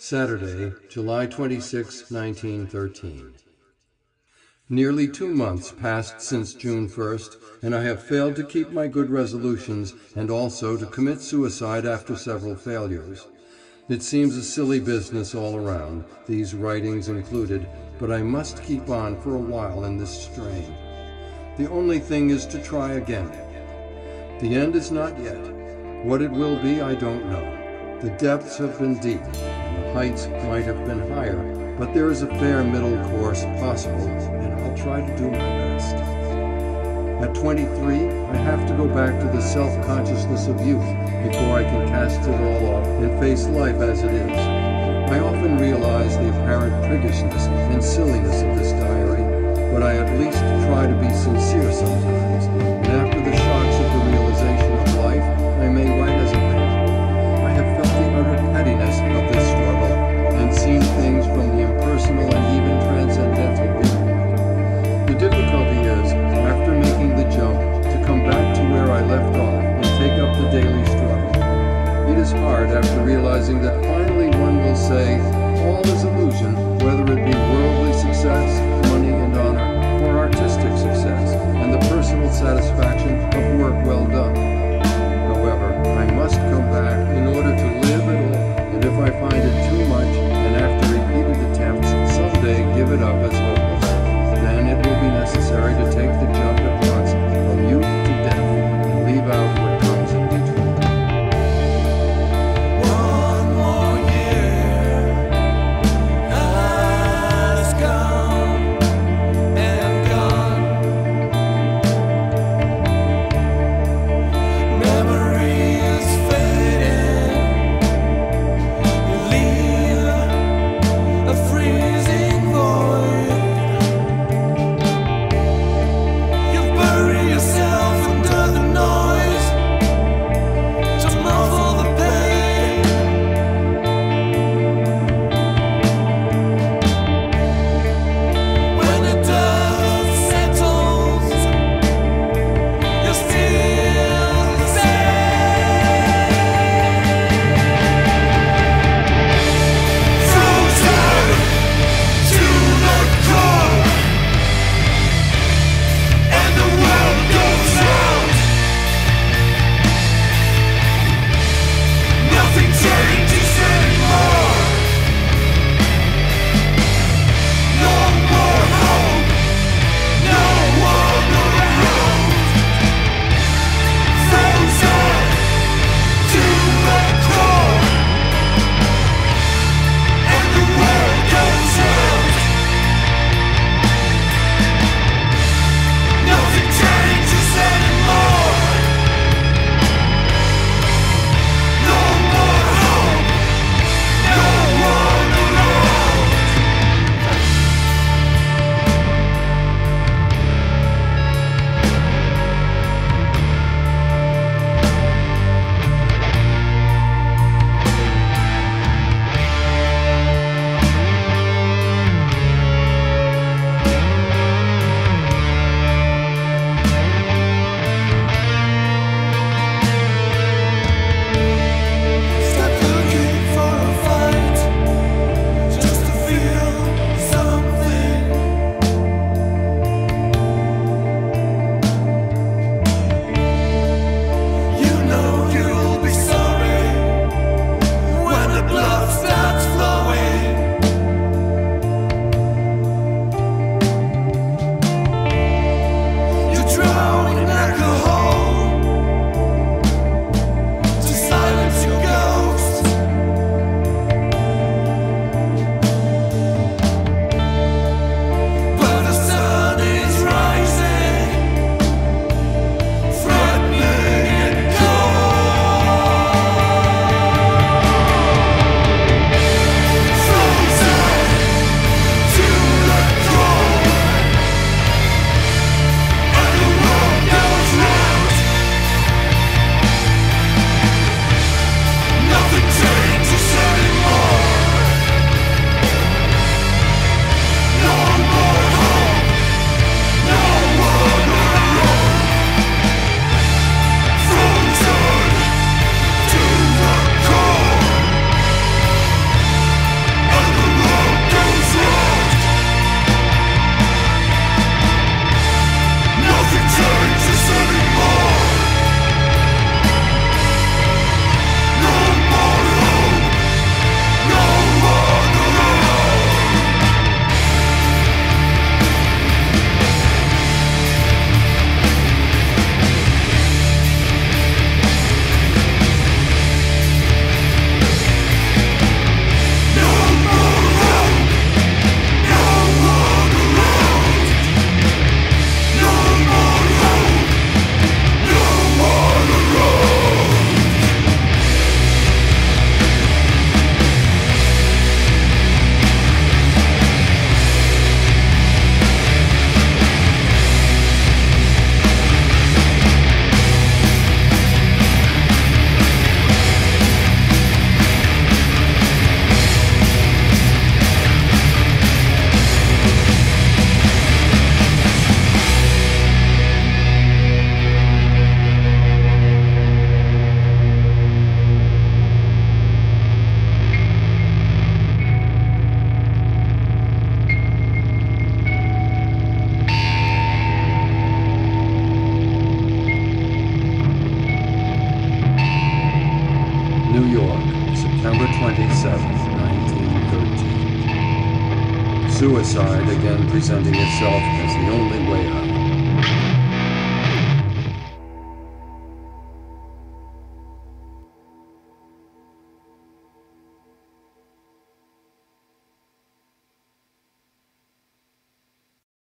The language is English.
Saturday, July 26, 1913. Nearly 2 months passed since June 1st, and I have failed to keep my good resolutions and also to commit suicide after several failures. It seems a silly business all around, these writings included, but I must keep on for a while in this strain. The only thing is to try again. The end is not yet. What it will be, I don't know. The depths have been deep, and the heights might have been higher, but there is a fair middle course possible, and I'll try to do my best. At 23, I have to go back to the self-consciousness of youth before I can cast it all off and face life as it is. I often realize the apparent priggishness and silliness of this diary, but I at least try to be sincere sometimes, and after the shocks of the realization of life, I may write as a man. I have felt the utter pettiness of this struggle, and seen things from the impersonal and even transcendental viewpoint. The difficulty is, after making the jump, to come back to where I left off and take up the daily struggle. It is hard after realizing that finally one will say, all is illusion, whether it be worldly success, money and honor, or artistic success, and the personal satisfaction of work well done. However, I must come back in order to live at all, and if I find it too much, and after repeated attempts, someday give it up as hopeless. Then it will be necessary to take the jump at once from youth to death, and leave out what comes in between. Leave. New York, September 27, 1913. Suicide again presenting itself as the only way out.